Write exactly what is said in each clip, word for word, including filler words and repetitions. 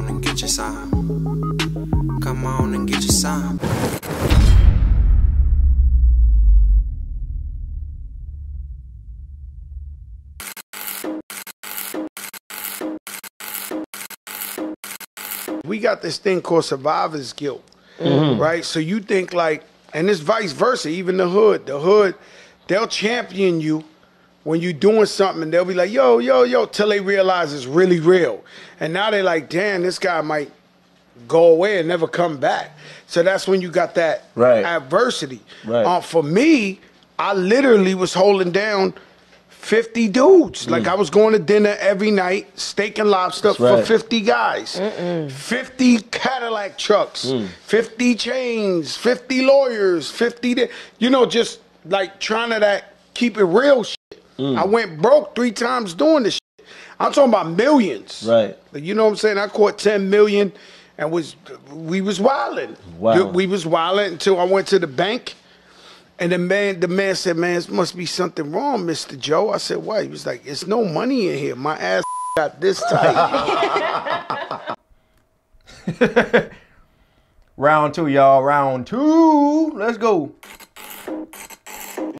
on and get your sign. Come on and get your sign. We got this thing called survivor's guilt, mm-hmm. right? So you think like, and it's vice versa, even the hood. The hood, they'll champion you when you're doing something, and they'll be like, yo, yo, yo, till they realize it's really real. And now they're like, damn, this guy might go away and never come back. So that's when you got that right. adversity. Right. Uh, for me, I literally was holding down fifty dudes. Mm. Like I was going to dinner every night, steak and lobster right. for fifty guys, Mm-mm. fifty Cadillac trucks, mm. fifty chains, fifty lawyers, fifty, you know, just like trying to that keep it real shit. Mm. I went broke three times doing this shit. I'm talking about millions. Right. You know what I'm saying? I caught ten million and was, we was wilding. Wow. We was wilding until I went to the bank. And the man, the man said, man, it must be something wrong, Mister Joe. I said, why? He was like, it's no money in here. My ass got this tight. Round two, y'all. Round two. Let's go.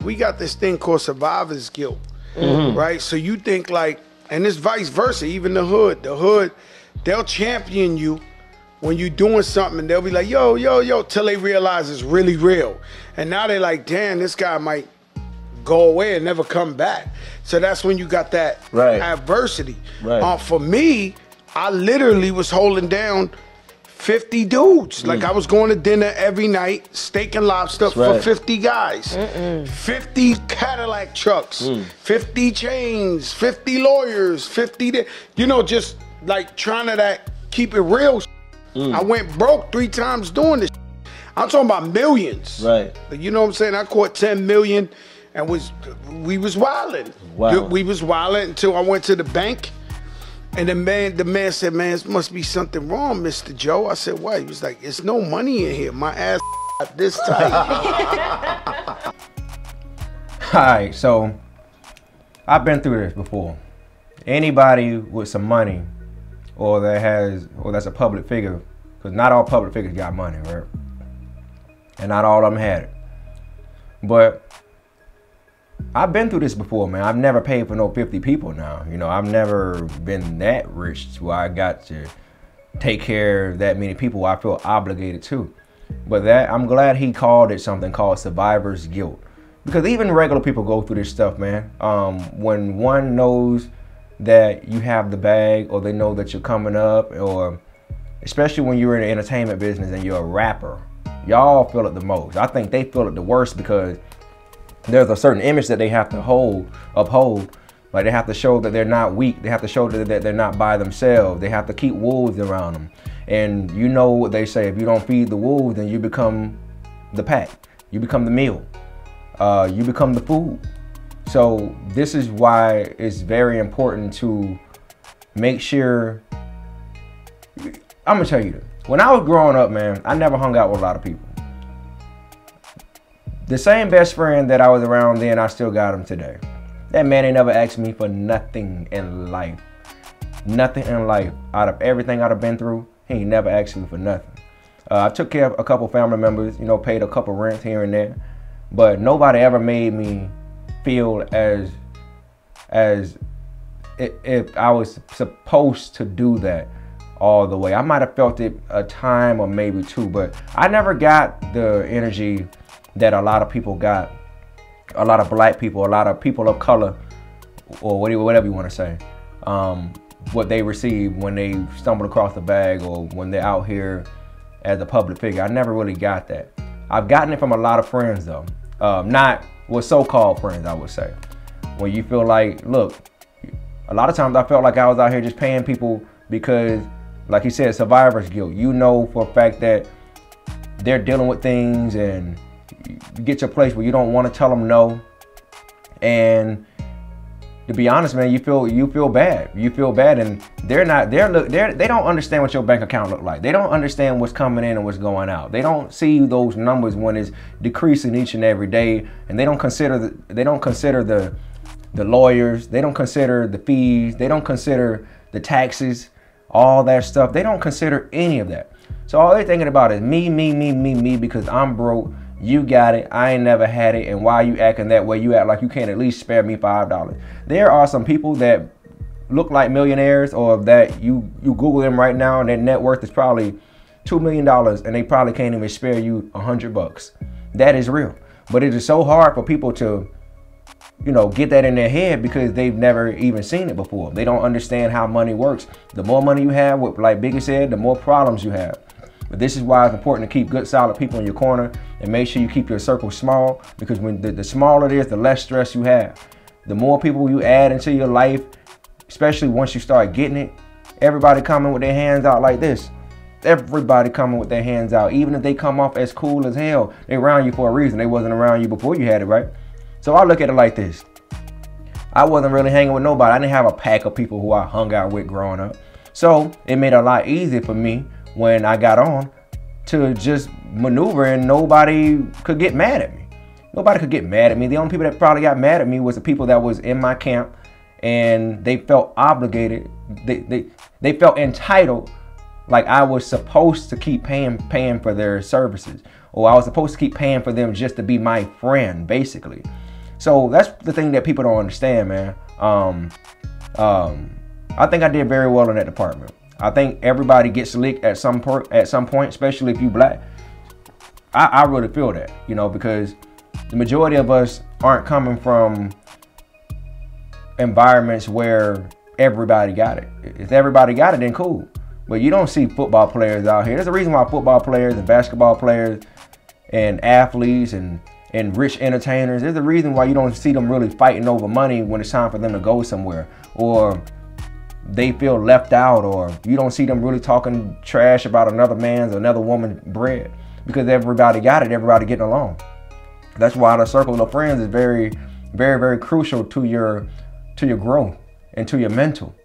We got this thing called survivor's guilt, mm-hmm. right? So you think like, and it's vice versa, even the hood. The hood, they'll champion you when you're doing something, they'll be like, yo, yo, yo, till they realize it's really real. And now they're like, damn, this guy might go away and never come back. So that's when you got that right. adversity. Right. Uh, for me, I literally was holding down fifty dudes. Mm. Like I was going to dinner every night, steak and lobster right. for fifty guys, Mm-mm. fifty Cadillac trucks, mm. fifty chains, fifty lawyers, fifty, you know, just like trying to that keep it real. Mm. I went broke three times doing this. I'm talking about millions. Right. You know what I'm saying? I caught ten million and was we was wilding. Wow. We was wilding until I went to the bank. And the man, the man said, man, it must be something wrong, Mister Joe. I said, why? He was like, it's no money in here. My ass got this tight. All right, so I've been through this before. Anybody with some money or that has, or that's a public figure, because not all public figures got money, right? And not all of them had it. But I've been through this before, man. I've never paid for no fifty people now. You know, I've never been that rich to where I got to take care of that many people I feel obligated to. But that, I'm glad he called it something called survivor's guilt. Because even regular people go through this stuff, man. Um, when one knows that you have the bag, or they know that you're coming up, or especially when you're in the entertainment business and you're a rapper, y'all feel it the most. I think they feel it the worst because there's a certain image that they have to hold, uphold. Like they have to show that they're not weak. They have to show that they're not by themselves. They have to keep wolves around them. And you know what they say, if you don't feed the wolves, then you become the pack. You become the meal. Uh, you become the food. So this is why it's very important to make sure, I'm gonna tell you this. When I was growing up, man, I never hung out with a lot of people. The same best friend that I was around then, I still got him today. That man ain't never asked me for nothing in life. Nothing in life. Out of everything I'd have been through, he ain't never asked me for nothing. Uh, I took care of a couple family members, you know, paid a couple rents here and there, but nobody ever made me feel as as if I was supposed to do that all the way. I might have felt it a time or maybe two, but I never got the energy that a lot of people got, a lot of black people, a lot of people of color, or whatever you want to say, um, what they receive when they stumble across the bag or when they're out here as a public figure. I never really got that. I've gotten it from a lot of friends though, um, not well, so-called friends, I would say. When you feel like, look, a lot of times I felt like I was out here just paying people because, like he said, survivor's guilt. You know for a fact that they're dealing with things, and you get to a place where you don't want to tell them no. And to be honest, man, you feel you feel bad. You feel bad, and they're not. They're look. They're they don't understand what your bank account look like. They don't understand what's coming in and what's going out. They don't see those numbers when it's decreasing each and every day, and they don't consider the, they don't consider the the lawyers. They don't consider the fees. They don't consider the taxes. all that stuff. They don't consider any of that. So all they're thinking about is me, me, me, me, me, because I'm broke. You got it. I ain't never had it. And why are you acting that way? You act like you can't at least spare me five dollars. There are some people that look like millionaires, or that you, you Google them right now and their net worth is probably two million dollars, and they probably can't even spare you a hundred bucks. That is real. But it is so hard for people to, you know, get that in their head, because they've never even seen it before. They don't understand how money works. The more money you have, like Biggie said, the more problems you have. But this is why it's important to keep good, solid people in your corner, and make sure you keep your circle small, because when the, the smaller it is, the less stress you have. The more people you add into your life, especially once you start getting it, everybody coming with their hands out like this. Everybody coming with their hands out. Even if they come off as cool as hell, they around you for a reason. They wasn't around you before you had it, right? So I look at it like this. I wasn't really hanging with nobody. I didn't have a pack of people who I hung out with growing up. So it made it a lot easier for me when I got on to just maneuver, and nobody could get mad at me. Nobody could get mad at me. The only people that probably got mad at me was the people that was in my camp, and they felt obligated. They, they, they felt entitled. Like I was supposed to keep paying, paying for their services, or I was supposed to keep paying for them just to be my friend, basically. So that's the thing that people don't understand, man. Um, um, I think I did very well in that department. I think everybody gets licked at some per at some point, especially if you black. I, I really feel that, you know, because the majority of us aren't coming from environments where everybody got it. If everybody got it, then cool. But you don't see football players out here. There's a reason why football players and basketball players and athletes and, and rich entertainers, there's a reason why you don't see them really fighting over money when it's time for them to go somewhere, or they feel left out, or you don't see them really talking trash about another man's or another woman's bread, because everybody got it, everybody getting along. That's why the circle of friends is very, very, very crucial to your, to your growth and to your mental.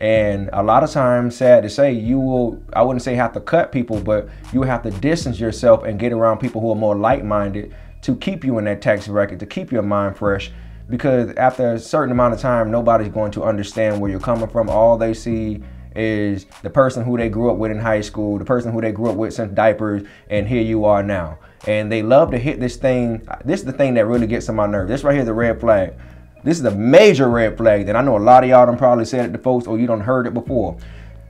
And a lot of times, sad to say, you will, I wouldn't say have to cut people, but you have to distance yourself and get around people who are more like-minded to keep you in that tax bracket, to keep your mind fresh. Because after a certain amount of time, nobody's going to understand where you're coming from. All they see is the person who they grew up with in high school, the person who they grew up with since diapers, and here you are now. And they love to hit this thing. This is the thing that really gets on my nerve. This right here is the red flag. This is a major red flag that I know a lot of y'all done probably said it to folks, or you done heard it before.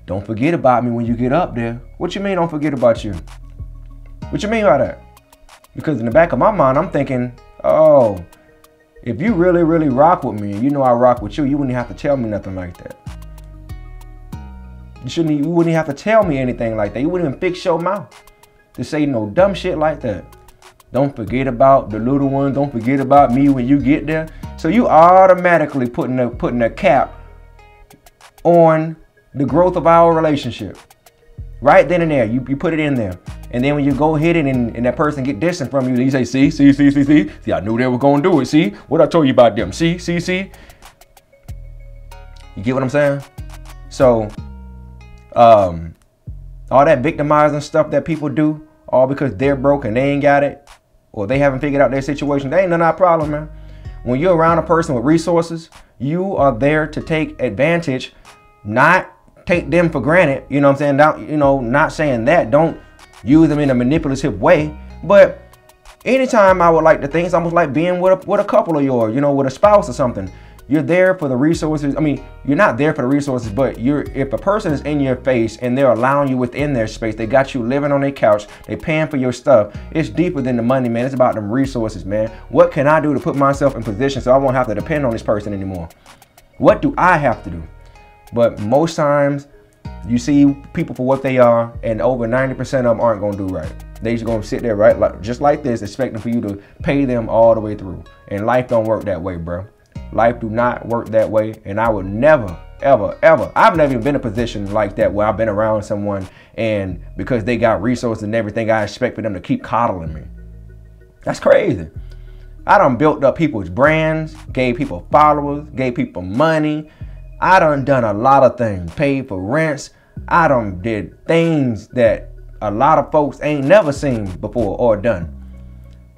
Don't forget about me when you get up there. What you mean don't forget about you? What you mean by that? Because in the back of my mind, I'm thinking, oh, if you really, really rock with me, and you know I rock with you, you wouldn't have to tell me nothing like that. You shouldn't, you wouldn't have to tell me anything like that. You wouldn't even fix your mouth to say no dumb shit like that. Don't forget about the little one. Don't forget about me when you get there. So you automatically putting a, putting a cap on the growth of our relationship. Right then and there, you, you put it in there. And then when you go hit it and, and that person get distant from you, then you say, see, see, see, see, see. See, I knew they were gonna do it. See, what I told you about them. See, see, see. You get what I'm saying? So, um, all that victimizing stuff that people do, all because they're broke and they ain't got it, or they haven't figured out their situation, that ain't none of our problem, man. When you're around a person with resources, you are there to take advantage, not take them for granted. You know what I'm saying? Not, you know, not saying that. Don't use them in a manipulative way. But anytime I would like to think, it's almost like being with a, with a couple of yours, you know, with a spouse or something. You're there for the resources. I mean, you're not there for the resources, but you're, if a person is in your face and they're allowing you within their space, they got you living on their couch, they paying for your stuff, it's deeper than the money, man. It's about them resources, man. What can I do to put myself in position so I won't have to depend on this person anymore? What do I have to do? But most times, you see people for what they are, and over ninety percent of them aren't gonna do right. They just gonna sit there right, like, just like this, expecting for you to pay them all the way through. And life don't work that way, bro. Life do not work that way, and I would never, ever, ever, I've never even been in a position like that where I've been around someone and because they got resources and everything, I expect for them to keep coddling me. That's crazy. I done built up people's brands, gave people followers, gave people money. I done done a lot of things, paid for rents. I done did things that a lot of folks ain't never seen before or done.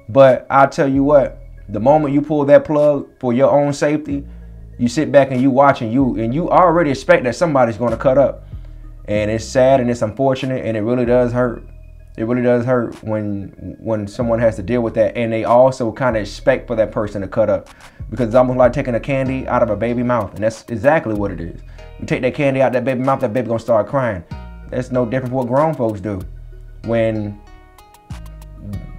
But I'll tell you what, the moment you pull that plug for your own safety, you sit back and you watch, and you and you already expect that somebody's going to cut up. And it's sad and it's unfortunate, and it really does hurt. It really does hurt when when someone has to deal with that, and they also kind of expect for that person to cut up, because it's almost like taking a candy out of a baby mouth, and that's exactly what it is. You take that candy out of that baby mouth, that baby gonna start crying. That's no different from what grown folks do when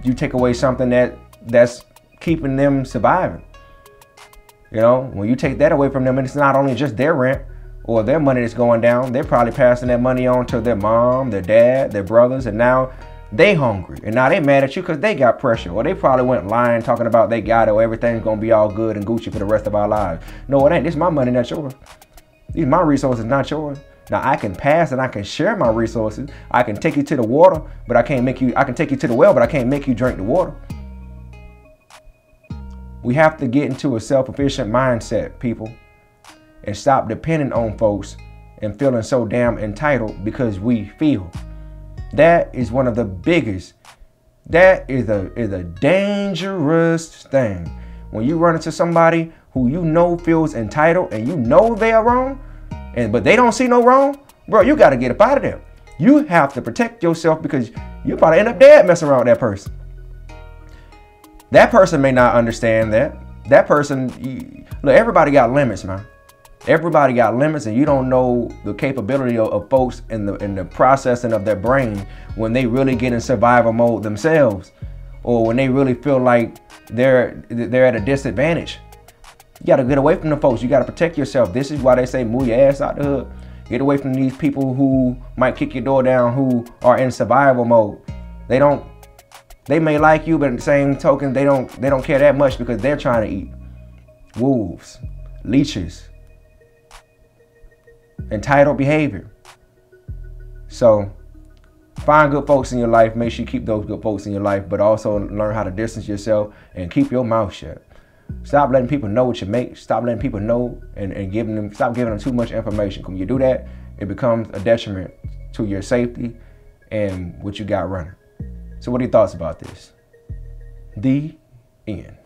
you take away something that that's keeping them surviving. You know, when you take that away from them, and it's not only just their rent or their money that's going down, they're probably passing that money on to their mom, their dad, their brothers, and now they hungry. And now they mad at you because they got pressure, or they probably went lying, talking about they got it, or everything's gonna be all good and Gucci for the rest of our lives. No, it ain't. This is my money, not yours. These are my resources, not yours. Now I can pass and I can share my resources. I can take you to the water, but I can't make you, I can take you to the well, but I can't make you drink the water. We have to get into a self-efficient mindset, people, and stop depending on folks and feeling so damn entitled because we feel. That is one of the biggest, that is a, is a dangerous thing. When you run into somebody who you know feels entitled and you know they are wrong, and but they don't see no wrong, bro, you gotta get up out of there. You have to protect yourself, because you probably end up dead messing around with that person. That person may not understand that. That person, you, look, everybody got limits, man. Everybody got limits, and you don't know the capability of, of folks in the, in the processing of their brain when they really get in survival mode themselves, or when they really feel like they're, they're at a disadvantage. You got to get away from the folks. You got to protect yourself. This is why they say move your ass out the hood. Get away from these people who might kick your door down, who are in survival mode. They don't, they may like you, but in the same token, they don't, they don't care that much because they're trying to eat. Wolves, leeches. Entitled behavior. So find good folks in your life. Make sure you keep those good folks in your life, but also learn how to distance yourself and keep your mouth shut. Stop letting people know what you make. Stop letting people know and, and giving them, stop giving them too much information. When you do that, it becomes a detriment to your safety and what you got running. So what are your thoughts about this? The end.